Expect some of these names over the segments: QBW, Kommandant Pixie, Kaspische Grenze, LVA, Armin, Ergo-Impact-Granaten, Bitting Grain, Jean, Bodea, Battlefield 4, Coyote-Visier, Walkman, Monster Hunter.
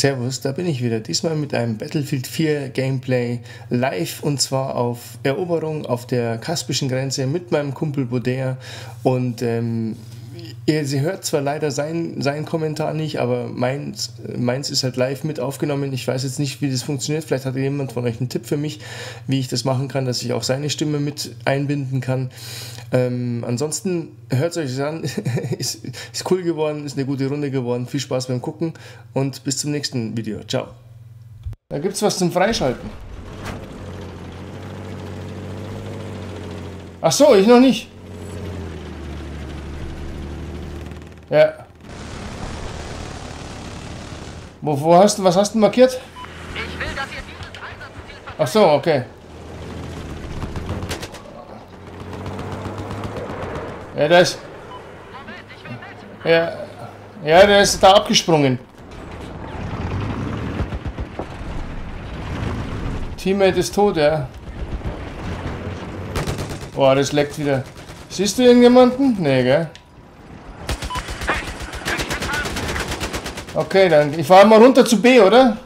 Servus, da bin ich wieder, diesmal mit einem Battlefield 4 Gameplay live und zwar auf Eroberung auf der kaspischen Grenze mit meinem Kumpel Bodea und sie hört zwar leider seinen Kommentar nicht, aber meins ist halt live mit aufgenommen. Ich weiß jetzt nicht, wie das funktioniert. Vielleicht hat jemand von euch einen Tipp für mich, wie ich das machen kann, dass ich auch seine Stimme mit einbinden kann. Ansonsten hört es euch an. ist cool geworden, ist eine gute Runde geworden. Viel Spaß beim Gucken und bis zum nächsten Video. Ciao. Da gibt es was zum Freischalten. Ach so, ich noch nicht. Ja. Was hast du markiert? Ich will, dass ihr dieses Einsatzziel verteidigt. Ach so, okay. Ja, der ist... Moment, ich will mit. Ja, der ist da abgesprungen. Teammate ist tot, ja. Boah, das leckt wieder. Siehst du irgendjemanden? Nee, gell? Okay, dann ich fahre mal runter zu B, oder? Da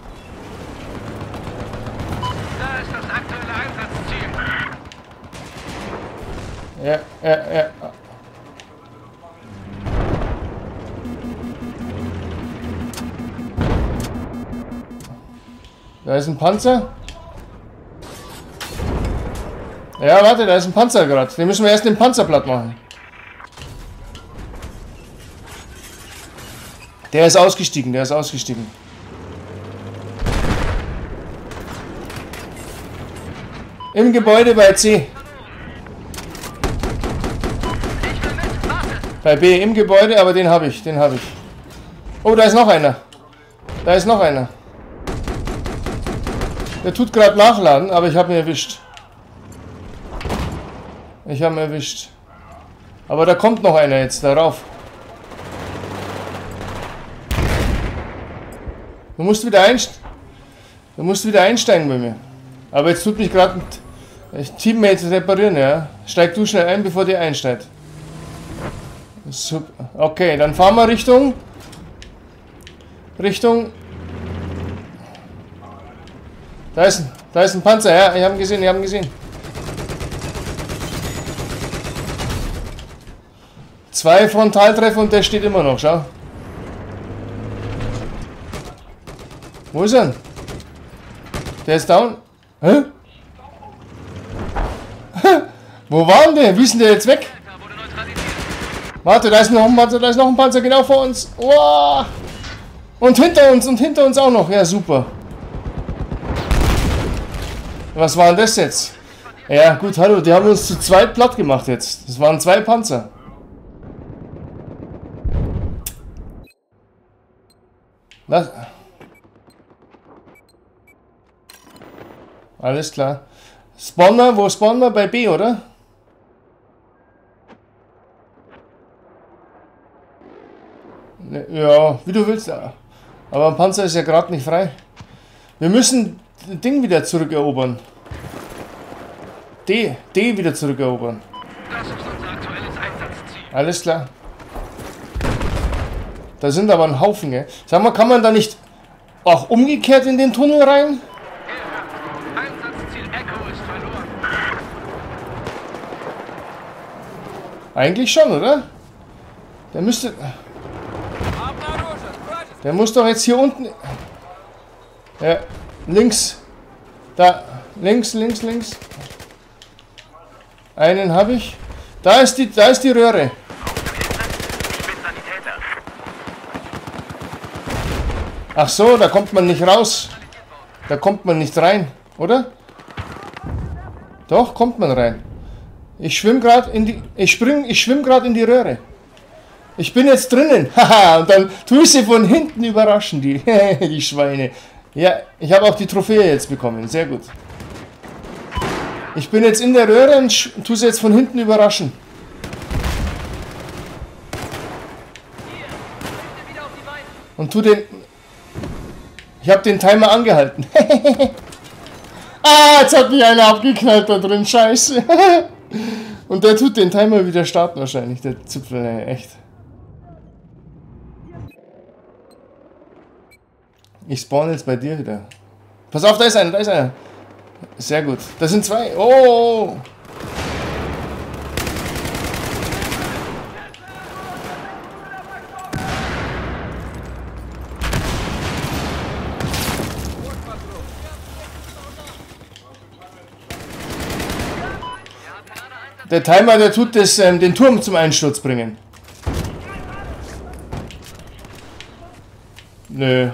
ist das aktuelle Einsatzziel. Ja. Da ist ein Panzer. Ja, warte, da ist ein Panzer gerade. Den müssen wir erst den Panzer platt machen. Der ist ausgestiegen. Im Gebäude bei C. Bei B im Gebäude, aber den habe ich. Oh, da ist noch einer. Der tut gerade nachladen, aber ich habe ihn erwischt. Aber da kommt noch einer jetzt darauf. Du musst wieder einsteigen bei mir. Aber jetzt tut mich gerade ein Teammate reparieren, ja. Steig du schnell ein, bevor der einsteigt. Super. Okay, dann fahren wir Richtung. Da ist ein Panzer, ja. Ich habe ihn gesehen. Zwei Frontaltreffer und der steht immer noch, schau. Wo ist er? Der ist down. Hä? Wo war der? Wie ist denn der jetzt weg? Warte, da ist noch ein Panzer genau vor uns. Oh. Und hinter uns auch noch. Ja, super. Was war denn das jetzt? Ja, gut, hallo. Die haben uns zu zweit platt gemacht jetzt. Das waren zwei Panzer. Was? Alles klar. Spawner, wo spawnen wir? Bei B, oder? Ja, wie du willst. Aber ein Panzer ist ja gerade nicht frei. Wir müssen das Ding wieder zurückerobern. D wieder zurückerobern. Das ist unser aktuelles Einsatzziel. Alles klar. Da sind aber ein Haufen, gell? Sag mal, kann man da nicht auch umgekehrt in den Tunnel rein? Eigentlich schon, oder? Der muss doch jetzt hier unten... Ja, links. Da, links. Einen habe ich. Da ist die Röhre. Ach so, da kommt man nicht raus. Da kommt man nicht rein, oder? Doch, kommt man rein. Ich schwimm gerade in die Röhre. Ich bin jetzt drinnen. Haha, und dann tue ich sie von hinten überraschen, die Schweine. Ja, ich habe auch die Trophäe jetzt bekommen. Sehr gut. Ich bin jetzt in der Röhre und tue sie jetzt von hinten überraschen. Und tu den... Ich habe den Timer angehalten. Ah, jetzt hat mich einer abgeknallt da drin. Scheiße. Und der tut den Timer wieder starten wahrscheinlich, der Zipfel, echt. Ich spawn jetzt bei dir wieder. Pass auf, da ist einer, da ist einer. Sehr gut. Das sind zwei. Oh! Der Timer, der tut das, den Turm zum Einsturz bringen. Nö.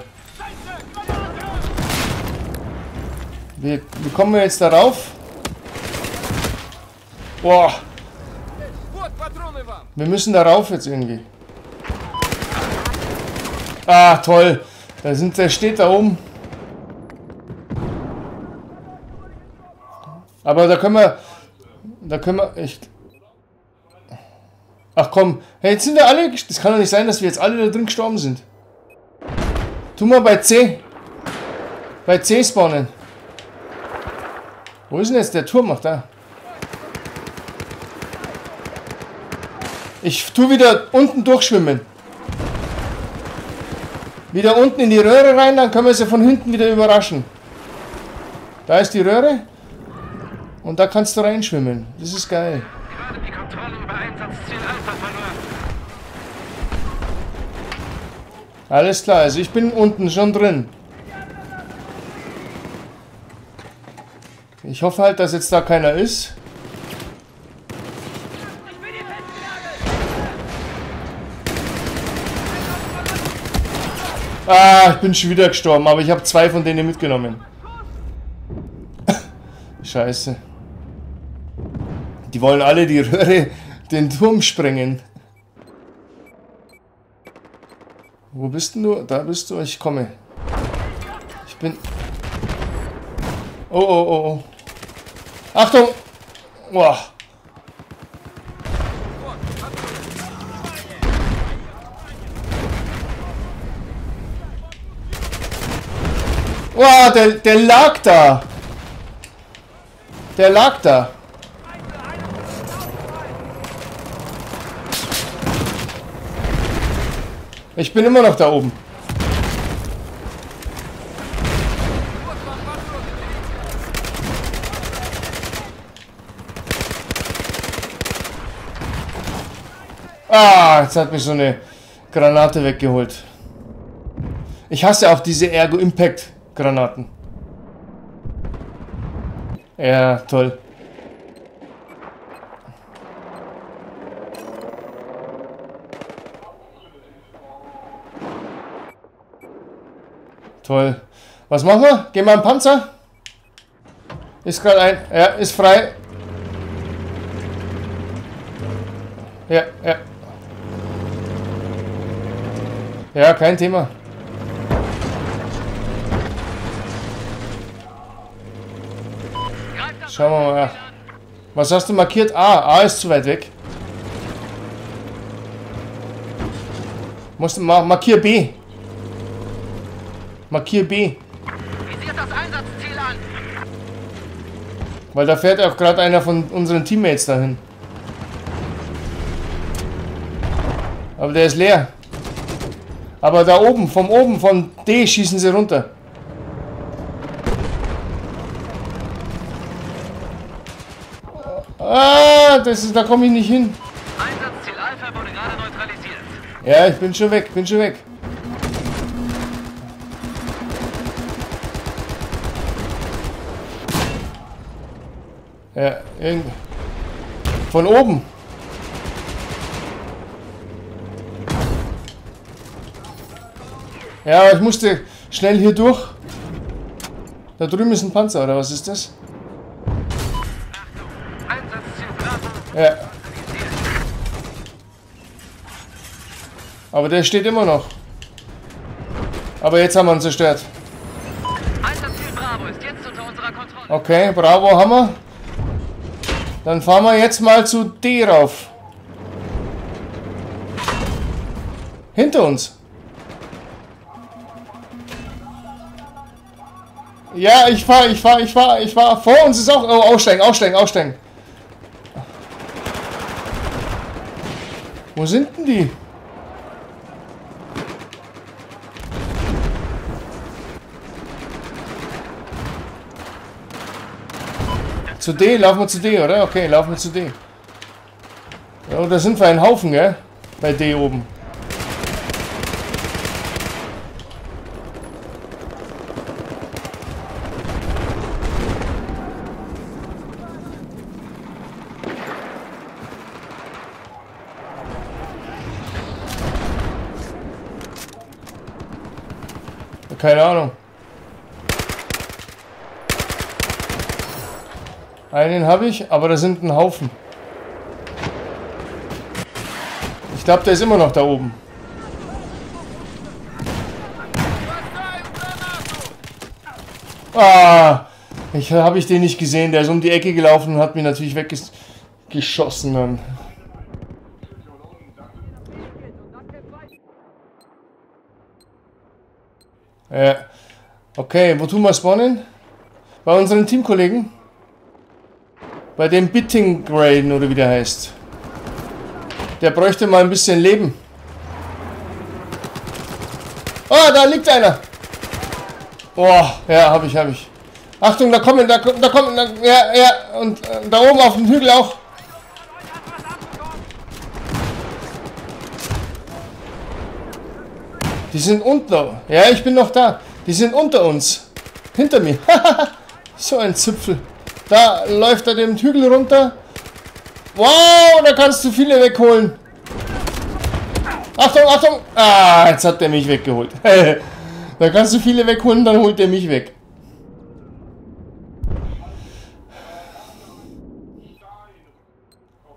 Wie kommen wir jetzt darauf? Boah. Wir müssen darauf jetzt irgendwie. Ah, toll. Der steht da oben. Aber da können wir... echt... Ach komm. Hey, jetzt sind wir alle... Das kann doch nicht sein, dass wir jetzt alle da drin gestorben sind. Tu mal bei C. Bei C spawnen. Wo ist denn jetzt der Turm? Ach, da. Ich tu wieder unten durchschwimmen. Wieder unten in die Röhre rein, dann können wir sie von hinten wieder überraschen. Da ist die Röhre. Und da kannst du reinschwimmen. Das ist geil. Gerade die Kontrolle über Einsatzziel Alpha verloren. Alles klar, also ich bin unten schon drin. Ich hoffe halt, dass jetzt da keiner ist. Ah, ich bin schon wieder gestorben, aber ich habe zwei von denen mitgenommen. Scheiße. Die wollen alle die Röhre, den Turm sprengen. Wo bist denn du? Da bist du. Ich komme. Ich bin... Oh, oh, oh, oh. Achtung! Boah. Boah, der lag da. Der lag da. Ich bin immer noch da oben. Ah, jetzt hat mich so eine Granate weggeholt. Ich hasse auch diese Ergo-Impact-Granaten. Ja, toll. Toll. Was machen wir? Gehen wir an den Panzer? Ist gerade ein... Ja, ist frei. Ja, ja. Ja, kein Thema. Schauen wir mal nach. Was hast du markiert? A. A ist zu weit weg. Musst du markier B. Markier B. Visiert das Einsatzziel an. Weil da fährt auch gerade einer von unseren Teammates dahin. Aber der ist leer. Aber da oben, von D schießen sie runter. Ah, da komme ich nicht hin. Einsatzziel Alpha wurde gerade neutralisiert. Ja, ich bin schon weg, Ja, irgendwie. Von oben. Ja, ich musste schnell hier durch. Da drüben ist ein Panzer, oder was ist das? Ja. Aber der steht immer noch. Aber jetzt haben wir ihn zerstört. Okay, Bravo haben wir. Dann fahren wir jetzt mal zu D rauf. Hinter uns. Ja, ich fahr. Vor uns ist auch... Oh, aussteigen. Wo sind denn die? Zu D, laufen wir zu D, oder? Okay, laufen wir zu D. Ja, da sind wir ein Haufen, gell? Bei D oben. Keine Ahnung. Einen habe ich, aber da sind ein Haufen. Ich glaube, der ist immer noch da oben. Ah, habe ich den nicht gesehen. Der ist um die Ecke gelaufen und hat mich natürlich weggeschossen dann. Ja. Okay, wo tun wir spawnen? Bei unseren Teamkollegen? Bei dem Bitting Grain oder wie der heißt. Der bräuchte mal ein bisschen Leben. Oh, da liegt einer. Boah, ja, hab ich. Achtung, da kommen, ja, und da oben auf dem Hügel auch. Die sind unter. Ja, ich bin noch da. Die sind unter uns. Hinter mir. So ein Zipfel. Da läuft er den Hügel runter. Wow, da kannst du viele wegholen. Achtung, Achtung. Ah, jetzt hat der mich weggeholt. Da kannst du viele wegholen, dann holt er mich weg.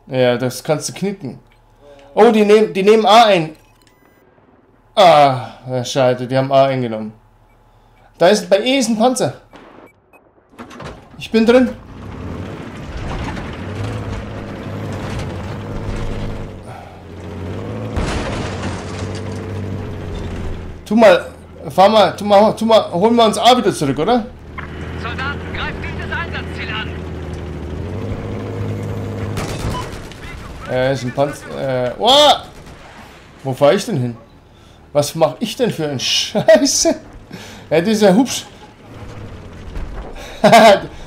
Ja, das kannst du knicken. Oh, die nehmen A ein. Ah, scheiße, die haben A eingenommen. Da ist, bei E ist ein Panzer. Ich bin drin. Tu mal, holen wir uns A wieder zurück, oder? Soldaten, greift dieses Einsatzziel an. Ist ein Panzer, oh! Wo fahre ich denn hin? Was mache ich denn für ein Scheiße? Ja, dieser Hubsch.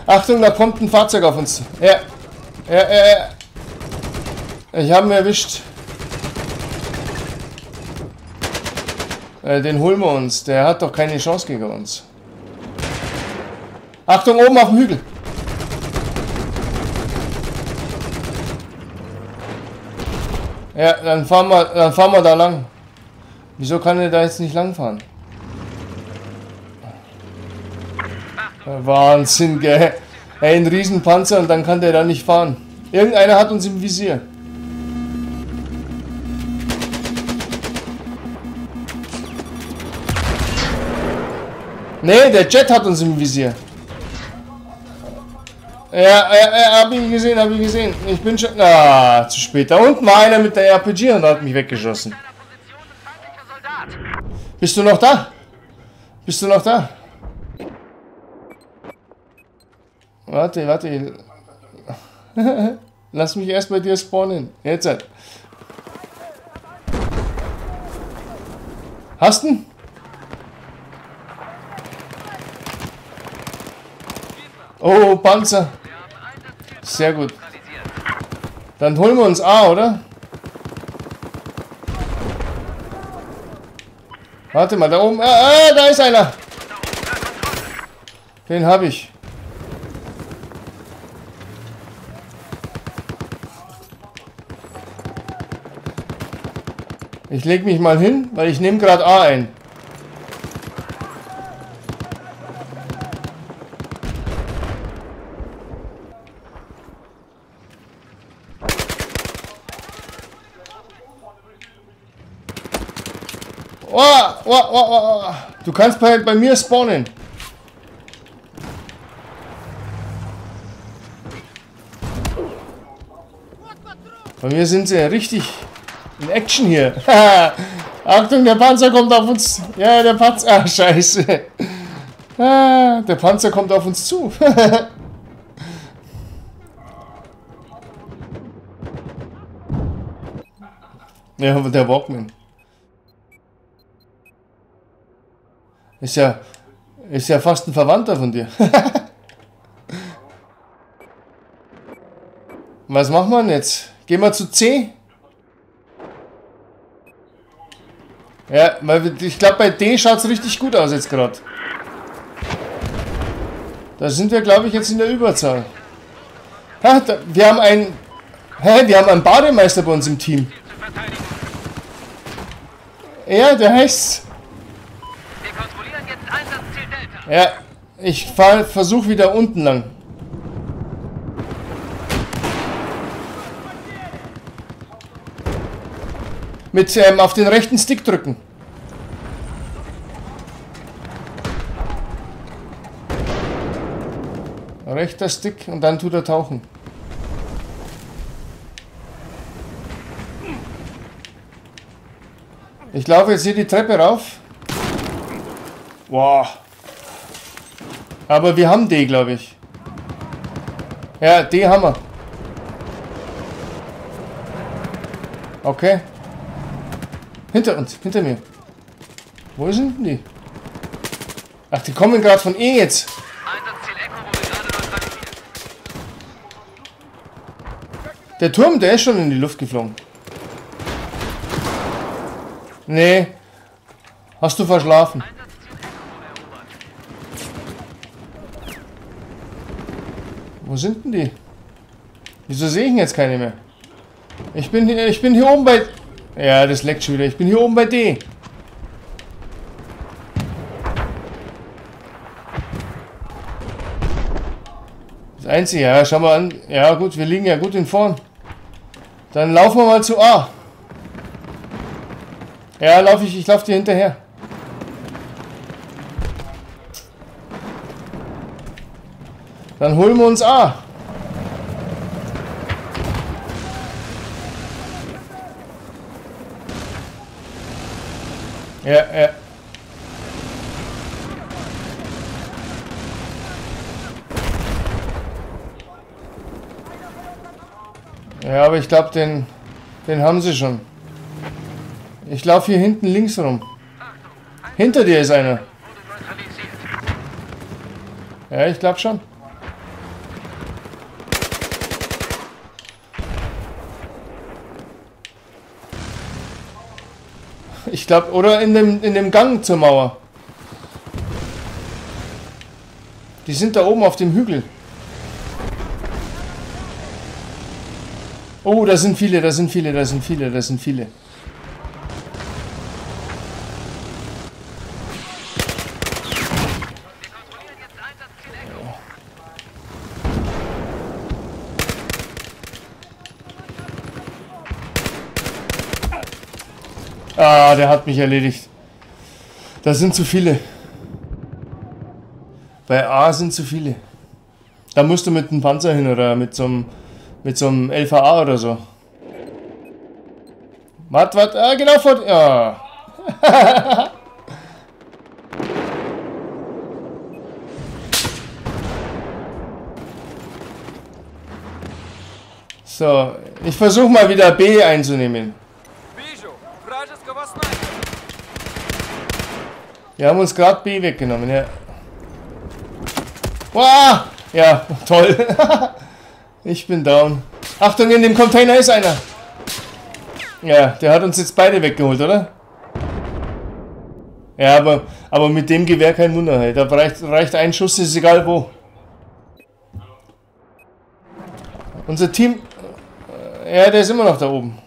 Achtung, da kommt ein Fahrzeug auf uns. Ja. Ich habe ihn erwischt. Den holen wir uns. Der hat doch keine Chance gegen uns. Achtung, oben auf dem Hügel. Ja, dann fahren wir da lang. Wieso kann er da jetzt nicht langfahren? Wahnsinn, gell? Ey, ein Riesenpanzer und dann kann der da nicht fahren. Irgendeiner hat uns im Visier. Nee, der Jet hat uns im Visier. Ja, hab ihn gesehen. Ich bin schon... Ah, zu spät. Da unten war einer mit der RPG und hat mich weggeschossen. Bist du noch da? Warte. Lass mich erst bei dir spawnen. Jetzt halt. Hast du ihn? Oh, Panzer. Sehr gut. Dann holen wir uns A, oder? Warte mal, da oben. Ah, da ist einer. Den habe ich. Ich lege mich mal hin, weil ich nehme gerade A ein. Oh. Du kannst bei mir spawnen. Bei mir sind sie richtig in Action hier. Achtung, der Panzer kommt auf uns. Ja, der Panzer. Ah, scheiße. Der Panzer kommt auf uns zu. Ja, der Walkman. Ist ja fast ein Verwandter von dir. Was macht man jetzt? Gehen wir zu C? Ja, weil ich glaube, bei D schaut es richtig gut aus jetzt gerade. Da sind wir, glaube ich, jetzt in der Überzahl. Ha, da, wir haben einen... Hä, wir haben einen Bademeister bei uns im Team. Ja, der heißt... Wir kontrollieren jetzt Einsatzziel Delta. Ja, ich versuche wieder unten lang. Mit auf den rechten Stick drücken. Rechter Stick und dann tut er tauchen. Ich laufe jetzt hier die Treppe rauf. Wow. Aber wir haben D, glaube ich. Ja, D haben wir. Okay. Hinter uns, hinter mir. Wo sind die? Ach, die kommen gerade von E jetzt. Der Turm, der ist schon in die Luft geflogen. Nee. Hast du verschlafen? Wo sind denn die? Wieso sehe ich denn jetzt keine mehr? Ich bin hier oben bei... Ja, das leckt schon wieder. Ich bin hier oben bei D. Das Einzige, ja, schau mal an. Ja gut, wir liegen ja gut in vorn. Dann laufen wir mal zu A. Ja, ich laufe dir hinterher. Dann holen wir uns A. Ja, ja. Ja, aber ich glaube, den haben sie schon. Ich laufe hier hinten links rum. Hinter dir ist einer. Ja, ich glaube schon. Ich glaube, oder in dem Gang zur Mauer. Die sind da oben auf dem Hügel. Oh, da sind viele, da sind viele, da sind viele, da sind viele. Ah, der hat mich erledigt. Da sind zu viele. Bei A sind zu viele. Da musst du mit einem Panzer hin oder mit so einem LVA oder so. Wat? Ah, genau vor dir. Ja. So, ich versuche mal wieder B einzunehmen. Wir haben uns gerade B weggenommen, ja. Wow! Ja, toll. Ich bin down. Achtung, in dem Container ist einer. Ja, der hat uns jetzt beide weggeholt, oder? Ja, aber mit dem Gewehr kein Wunder. Hey. Da reicht ein Schuss, ist egal wo. Unser Team... Ja, der ist immer noch da oben.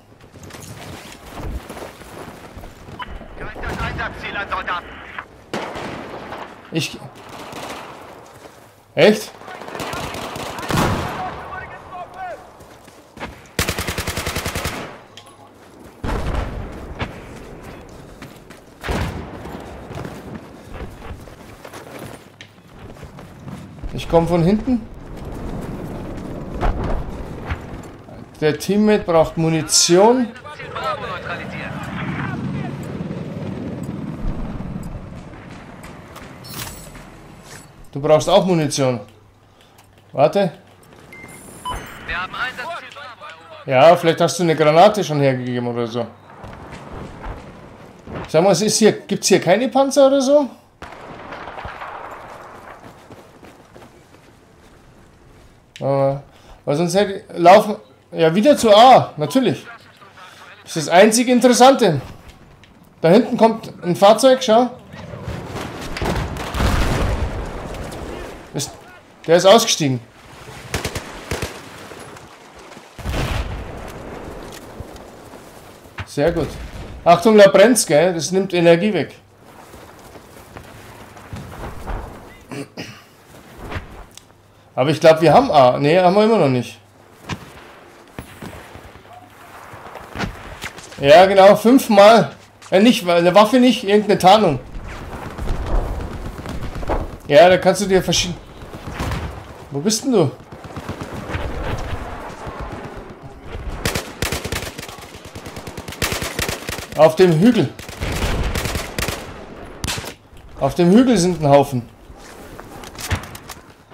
Ich... Echt? Ich komme von hinten. Der Teammate braucht Munition. Du brauchst auch Munition. Warte. Ja, vielleicht hast du eine Granate schon hergegeben oder so. Sag mal, gibt es hier keine Panzer oder so? Weil sonst hätte ich... Laufen... Ja, wieder zu A, natürlich. Das ist das einzige Interessante. Da hinten kommt ein Fahrzeug, schau. Der ist ausgestiegen. Sehr gut. Achtung, da brennt's, gell? Das nimmt Energie weg. Aber ich glaube, wir haben A. Ne, haben wir immer noch nicht. Ja, genau, 5-mal. Nicht, eine Waffe nicht, irgendeine Tarnung. Ja, da kannst du dir verschiedene... Wo bist denn du? Auf dem Hügel. Auf dem Hügel sind ein Haufen.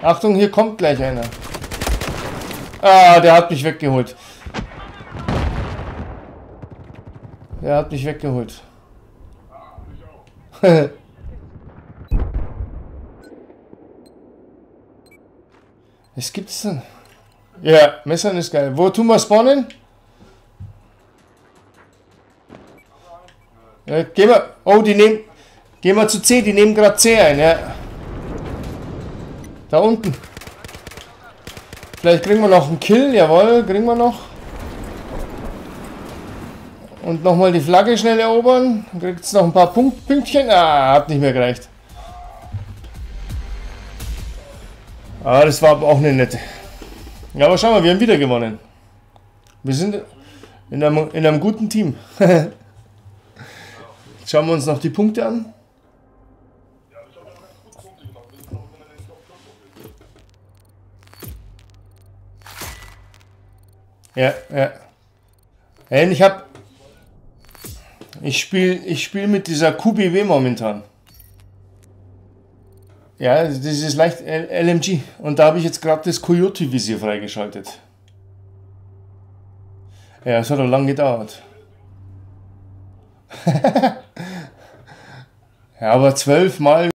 Achtung, hier kommt gleich einer. Ah, der hat mich weggeholt. Der hat mich weggeholt. Was gibt's denn? Ja, Messern ist geil. Wo tun wir spawnen? Ja, gehen wir. Oh, die nehmen. Gehen wir zu C, die nehmen gerade C ein, ja. Da unten. Vielleicht kriegen wir noch einen Kill, jawohl, kriegen wir noch. Und nochmal die Flagge schnell erobern. Kriegt's noch ein paar Pünktchen. Ah, hat nicht mehr gereicht. Ah, das war aber auch eine nette. Ja, aber schau mal, wir haben wieder gewonnen. Wir sind in einem guten Team. Jetzt schauen wir uns noch die Punkte an. Ja, ja. Hey, ich spiele mit dieser QBW momentan. Ja, das ist leicht LMG. Und da habe ich jetzt gerade das Coyote-Visier freigeschaltet. Ja, es hat doch lang gedauert. Ja, aber 12 Mal...